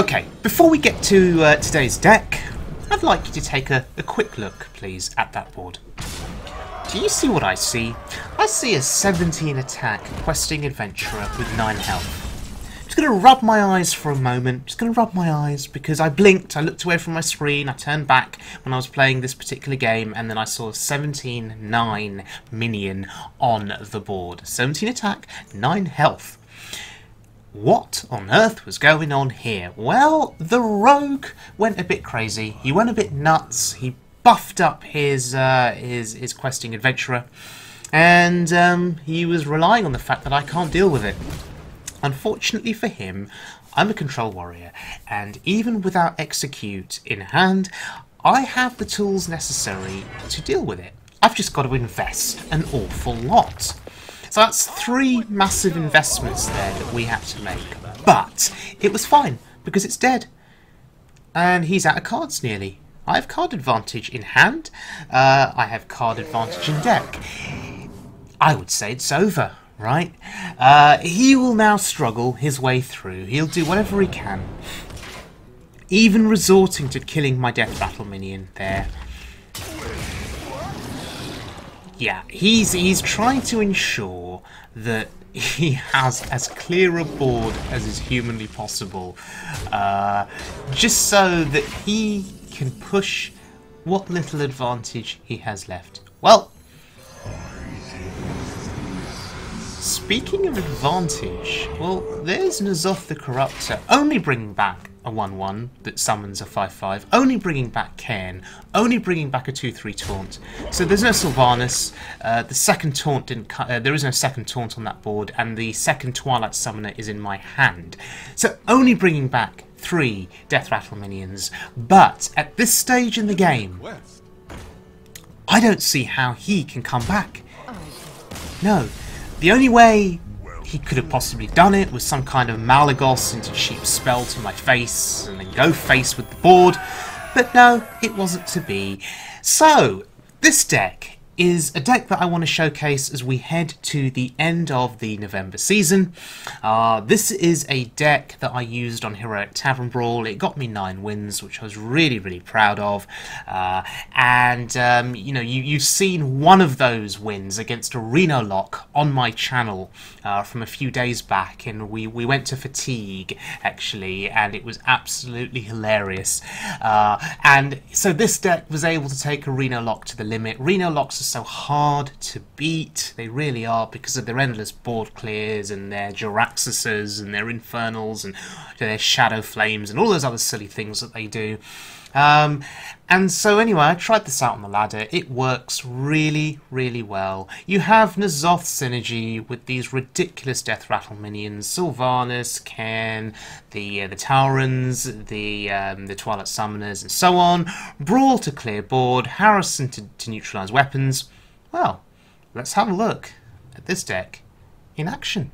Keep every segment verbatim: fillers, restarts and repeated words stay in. Okay, before we get to uh, today's deck, I'd like you to take a, a quick look, please, at that board. Do you see what I see? I see a seventeen attack Questing Adventurer with nine health. I'm just going to rub my eyes for a moment. I'm just going to rub my eyes because I blinked, I looked away from my screen, I turned back when I was playing this particular game, and then I saw a seventeen nine minion on the board. seventeen attack, nine health. What on earth was going on here? Well, the rogue went a bit crazy. He went a bit nuts. He buffed up his uh, his, his Questing Adventurer, and um, he was relying on the fact that I can't deal with it. Unfortunately for him, I'm a control warrior, and even without Execute in hand, I have the tools necessary to deal with it. I've just got to invest an awful lot. So that's three massive investments there that we had to make. But it was fine, because it's dead. And he's out of cards nearly. I have card advantage in hand. Uh, I have card advantage in deck. I would say it's over, right? Uh, he will now struggle his way through. He'll do whatever he can. Even resorting to killing my Death Rattle minion there. Yeah, he's, he's trying to ensure that he has as clear a board as is humanly possible, uh, just so that he can push what little advantage he has left. Well, speaking of advantage, well, there's N'Zoth the Corruptor, only bringing back a one one that summons a five five, only bringing back Cairn, only bringing back a two three taunt. So there's no Sylvanas, uh, the second taunt didn't uh, there is no second taunt on that board, and the second Twilight Summoner is in my hand. So only bringing back three Death Rattle minions, but at this stage in the game, I don't see how he can come back. No, the only way he could have possibly done it with some kind of Malagos into cheap spell to my face and then go face with the board, but no, it wasn't to be. So this deck is a deck that I want to showcase as we head to the end of the November season. Uh, this is a deck that I used on Heroic Tavern Brawl. It got me nine wins, which I was really, really proud of. Uh, and, um, you know, you, you've seen one of those wins against a Reno Lock on my channel uh, from a few days back, and we, we went to Fatigue, actually, and it was absolutely hilarious. Uh, and so this deck was able to take a Reno Lock to the limit. Reno Locks are so hard to beat, they really are, because of their endless board clears and their Jaraxuses and their Infernals and their Shadow Flames and all those other silly things that they do. Um, and so anyway, I tried this out on the ladder. It works really, really well. You have N'Zoth synergy with these ridiculous Death Rattle minions: Sylvanas, Cairn, the uh, the Taurans, the um, the Twilight Summoners, and so on. Brawl to clear board, Harrison to, to neutralise weapons. Well, let's have a look at this deck in action.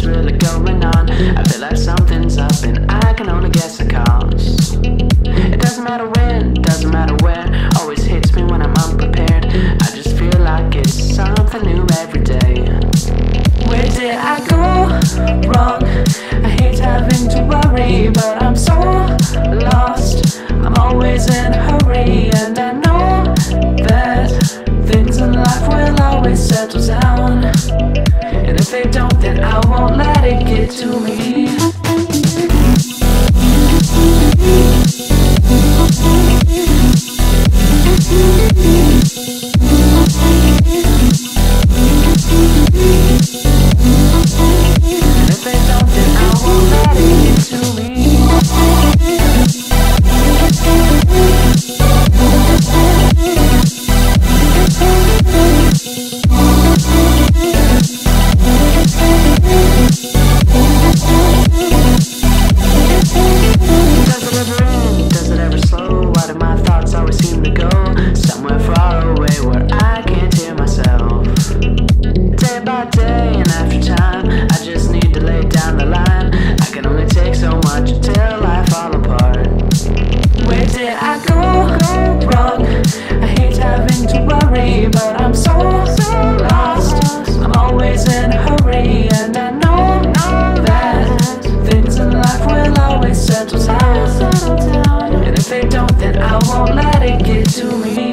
what's really going on. I feel like something's up and I can only guess the cause. It doesn't matter when, doesn't matter where, always hits me when I'm unprepared. I just feel like it's something new every day. Where did I go wrong? I hate having to worry, but I'm so lost. I'm always in a hurry and I know that things in life will always settle down. And if they don't, then I won't let it get to me. And if they don't, then I won't let it get to me. Settle down, and if they don't, then I won't let it get to me.